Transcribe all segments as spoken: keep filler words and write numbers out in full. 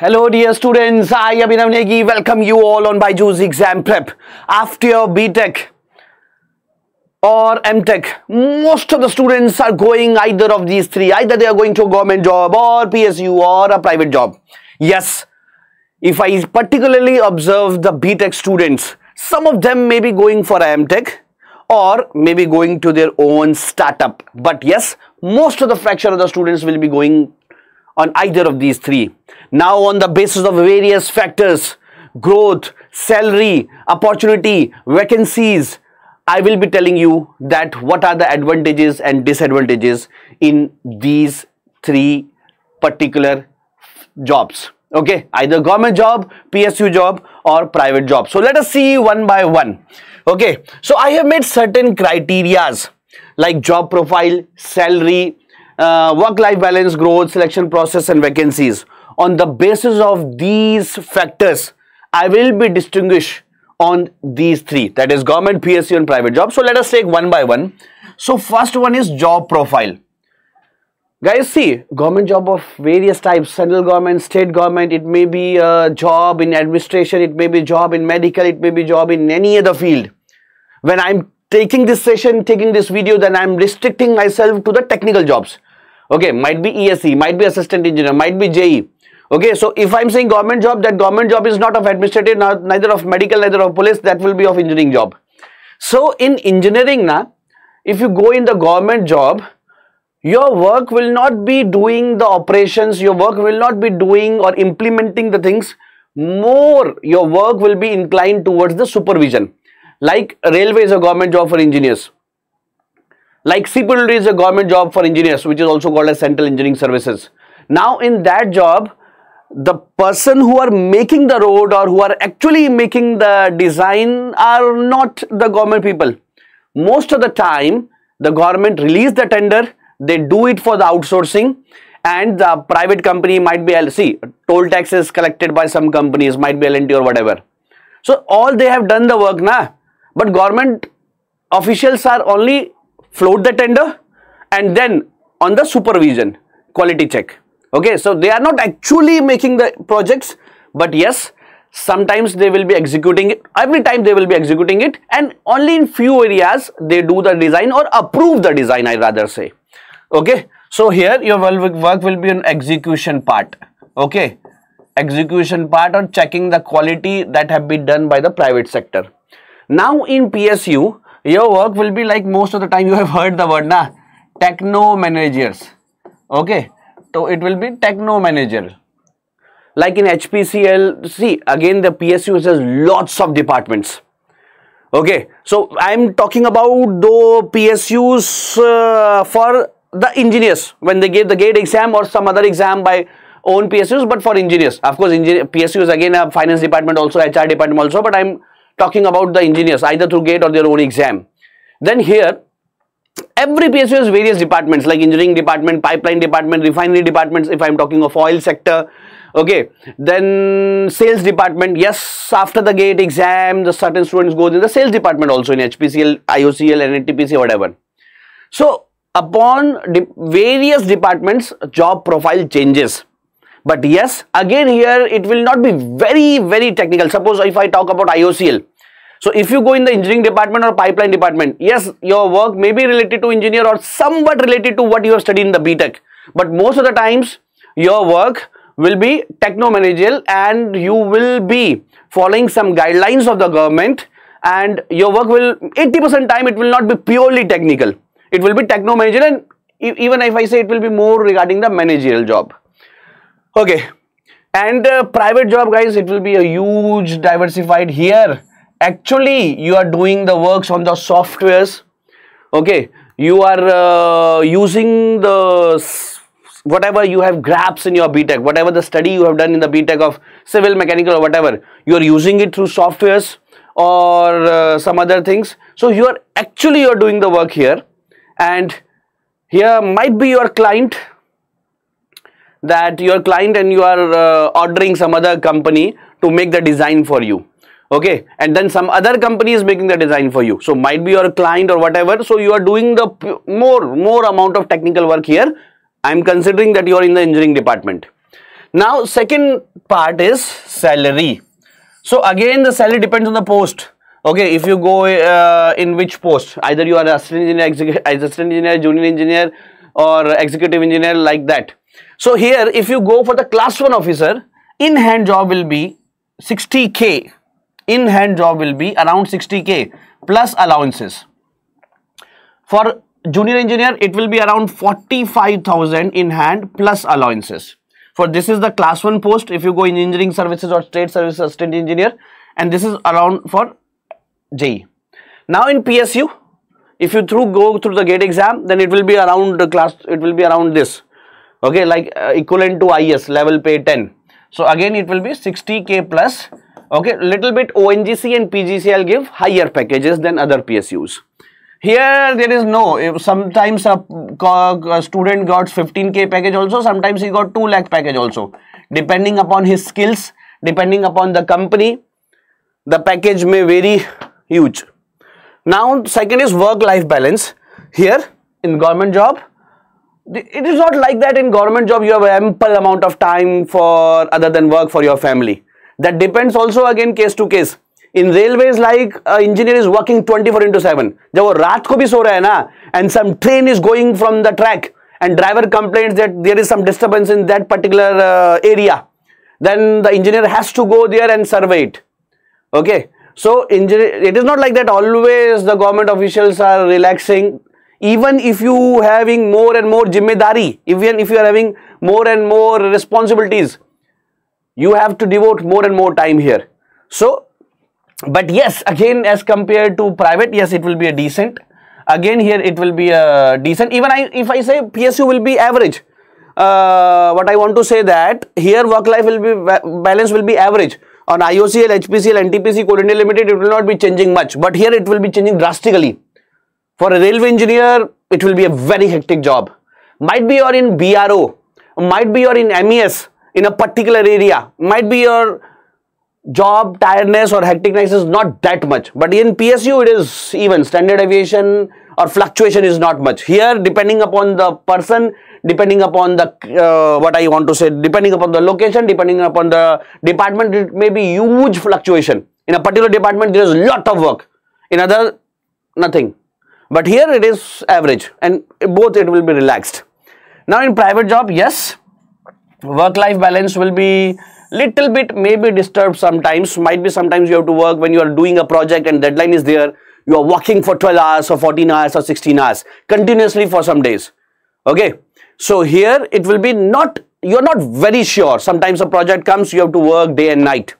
Hello dear students, I Abhinav Negi welcome you all on Byju's exam prep. After your B.Tech or M.Tech, most of the students are going either of these three. Either they are going to a government job or P S U or a private job. Yes, if I particularly observe the B.Tech students, some of them may be going for M.Tech or maybe going to their own startup. But yes, most of the fraction of the students will be going on either of these three. Now, on the basis of various factors, growth, salary, opportunity, vacancies, I will be telling you that what are the advantages and disadvantages in these three particular jobs. Okay, either government job, P S U job or private job. So, let us see one by one. Okay, so I have made certain criterias like job profile, salary, Uh, work-life balance, growth, selection process and vacancies. On the basis of these factors, I will be distinguished on these three, that is government, P S U and private job. So let us take one by one. So first one is job profile. Guys, see, government job of various types, central government, state government, it may be a job in administration, it may be job in medical, it may be job in any other field. When I'm taking this session, taking this video, then I'm restricting myself to the technical jobs. Okay, might be E S E, might be assistant engineer, might be J E. Okay, so if I'm saying government job, that government job is not of administrative, not, neither of medical, neither of police, that will be of engineering job. So in engineering, na, if you go in the government job, your work will not be doing the operations, your work will not be doing or implementing the things. More, your work will be inclined towards the supervision. Like railway is a government job for engineers. Like C P W D is a government job for engineers, which is also called as Central Engineering Services. Now in that job, the person who are making the road or who are actually making the design are not the government people. Most of the time, the government release the tender, they do it for the outsourcing, and the private company might be L C. Toll tax is collected by some companies, might be L and T or whatever. So all they have done the work, na? But government officials are only float the tender and then on the supervision, quality check. Okay, so they are not actually making the projects, but yes, sometimes they will be executing it. Every time they will be executing it, and only in few areas they do the design or approve the design, I rather say. Okay, so here your work will be an execution part. Okay, execution part on checking the quality that have been done by the private sector. Now in P S U, your work will be like most of the time you have heard the word, na, techno managers. Okay, so it will be techno manager. Like in H P C L, see, again the P S U has lots of departments. Okay, so I am talking about the P S Us uh, for the engineers when they gave the GATE exam or some other exam by own P S Us, but for engineers. Of course, engineer, P S U is again a finance department also, H R department also, but I am talking about the engineers either through GATE or their own exam. Then here, every P S U has various departments like engineering department, pipeline department, refinery departments if I am talking of oil sector. Okay, then sales department. Yes, after the GATE exam, the certain students go to the sales department also in H P C L, I O C L and N T P C whatever. So, upon de various departments, job profile changes. But yes, again here it will not be very, very technical. Suppose if I talk about I O C L. So if you go in the engineering department or pipeline department, yes, your work may be related to engineer or somewhat related to what you have studied in the B.Tech. But most of the times, your work will be techno-managerial and you will be following some guidelines of the government, and your work will, eighty percent time, it will not be purely technical. It will be techno-managerial, and even if I say it will be more regarding the managerial job. Okay, and uh, private job, guys, it will be a huge diversified. Here actually you are doing the works on the softwares. Okay, you are uh, using the whatever you have grabs in your B.Tech, whatever the study you have done in the B.Tech of civil, mechanical or whatever, you are using it through softwares or uh, some other things. So you are actually you are doing the work here, and here might be your client, that your client and you are uh, ordering some other company to make the design for you. Okay, and then some other company is making the design for you. So might be your client or whatever. So you are doing the more more amount of technical work here. I am considering that you are in the engineering department. Now second part is salary. So again the salary depends on the post. Okay, if you go uh, in which post, either you are assistant engineer, assistant engineer, junior engineer or executive engineer, like that. So here if you go for the class one officer, in hand job will be sixty K. In hand job will be around sixty K plus allowances. For junior engineer it will be around forty-five thousand in hand plus allowances. For this is the class one post if you go in engineering services or state service assistant engineer, and this is around for J E. Now in P S U, if you through go through the GATE exam, then it will be around the class, it will be around this, okay, like uh, equivalent to I S level pay ten. So again it will be sixty K plus, okay, little bit O N G C and P G C L give higher packages than other P S Us. Here there is no, if sometimes a, a student got fifteen K package also, sometimes he got two lakh package also, depending upon his skills, depending upon the company, the package may vary huge. Now second is work life balance. Here in government job it is not like that. In government job you have ample amount of time for other than work for your family. That depends also again case to case. In railways, like uh, engineer is working twenty-four into seven. जब वो रात को भी सो रहा है ना, and some train is going from the track and driver complains that there is some disturbance in that particular uh, area, then the engineer has to go there and survey it. Okay, so engineer, it is not like that always the government officials are relaxing. Even if you having more and more jimmedari, even if you are having more and more responsibilities, you have to devote more and more time here. So, but yes, again as compared to private, yes it will be a decent. Again here it will be a decent. Even I, if I say P S U will be average, uh, what I want to say that here work life will be balance will be average. On I O C L, H P C L, N T P C, Coal India Limited, it will not be changing much, but here it will be changing drastically. For a railway engineer, it will be a very hectic job. Might be you're in B R O, might be you're in M E S in a particular area, might be your job tiredness or hecticness is not that much. But in P S U, it is even standard deviation or fluctuation is not much. Here, depending upon the person, depending upon the uh, what I want to say, depending upon the location, depending upon the department, it may be huge fluctuation. In a particular department, there is a lot of work. In other, nothing. But here it is average, and both it will be relaxed. Now in private job, yes, work-life balance will be little bit maybe disturbed sometimes. Might be sometimes you have to work when you are doing a project and deadline is there. You are working for twelve hours or fourteen hours or sixteen hours continuously for some days. Okay, so here it will be not, you are not very sure. Sometimes a project comes, you have to work day and night.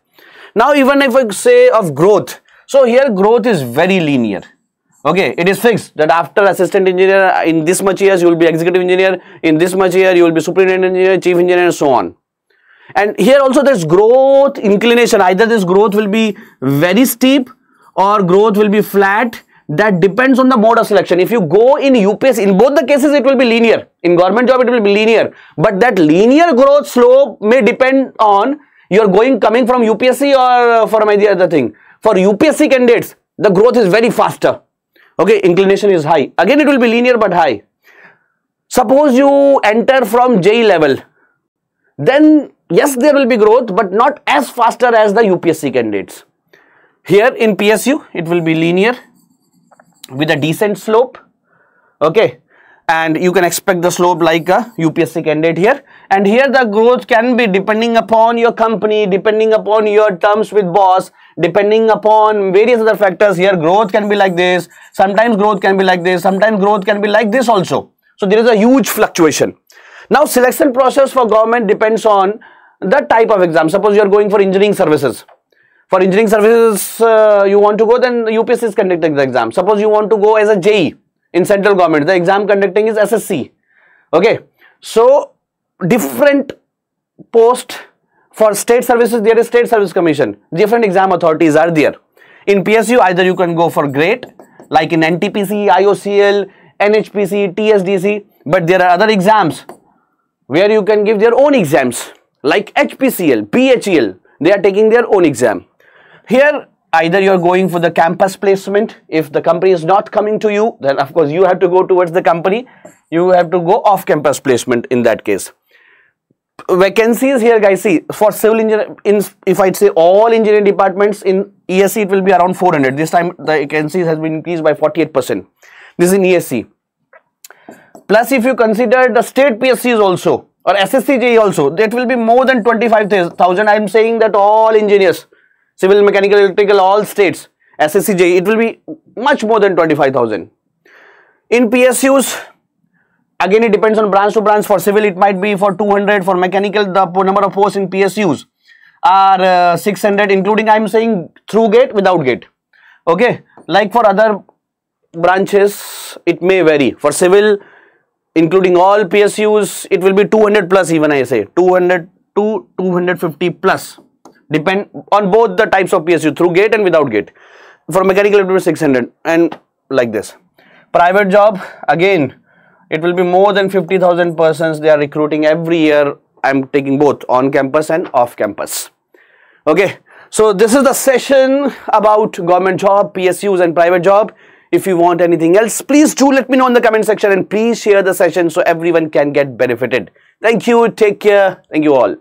Now even if I say of growth, so here growth is very linear. Okay, it is fixed that after assistant engineer in this much years you will be executive engineer, in this much year you will be superintendent engineer, chief engineer and so on. And here also there is growth inclination, either this growth will be very steep or growth will be flat. That depends on the mode of selection. If you go in U P S C, in both the cases it will be linear. In government job it will be linear, but that linear growth slope may depend on you are going coming from U P S C or from any other thing. For U P S C candidates the growth is very faster. Okay, inclination is high. Again, it will be linear but high. Suppose you enter from J E level, then yes, there will be growth, but not as faster as the U P S C candidates. Here in P S U, it will be linear with a decent slope. Okay, and you can expect the slope like a U P S C candidate here. And here the growth can be depending upon your company, depending upon your terms with boss, depending upon various other factors. Here growth can be like this, sometimes growth can be like this, sometimes growth can be like this also. So there is a huge fluctuation. Now selection process for government depends on the type of exam. Suppose you are going for engineering services. For engineering services uh, you want to go, then U P S C is conducting the exam. Suppose you want to go as a J E in central government, the exam conducting is S S C. Okay, so different post. For state services there is state service commission, different exam authorities are there. In P S U either you can go for GATE like in N T P C, I O C L, N H P C, T S D C, but there are other exams where you can give their own exams like H P C L, P H E L, they are taking their own exam. Here either you are going for the campus placement, if the company is not coming to you then of course you have to go towards the company, you have to go off campus placement in that case. vacancies here, guys, see, for civil engineering, in, if I say all engineering departments in E S E, it will be around four hundred. This time the vacancies has been increased by forty-eight percent. This is in E S E. Plus, if you consider the state P S Us also, or S S C J also, that will be more than twenty-five thousand. I am saying that all engineers, civil, mechanical, electrical, all states, S S C J, it will be much more than twenty-five thousand. In P S Us, again, it depends on branch to branch. For civil, it might be for two hundred. For mechanical, the number of posts in P S Us are uh, six hundred, including, I am saying, through gate, without gate. Okay. Like for other branches, it may vary. For civil, including all P S Us, it will be two hundred plus, even I say, two hundred to two hundred fifty plus. Depend on both the types of P S U, through gate and without gate. For mechanical, it will be six hundred, and like this. Private job, again, it will be more than fifty thousand persons they are recruiting every year. I am taking both on campus and off campus. Okay. So, this is the session about government job, P S Us and private job. If you want anything else, please do let me know in the comment section, and please share the session so everyone can get benefited. Thank you. Take care. Thank you all.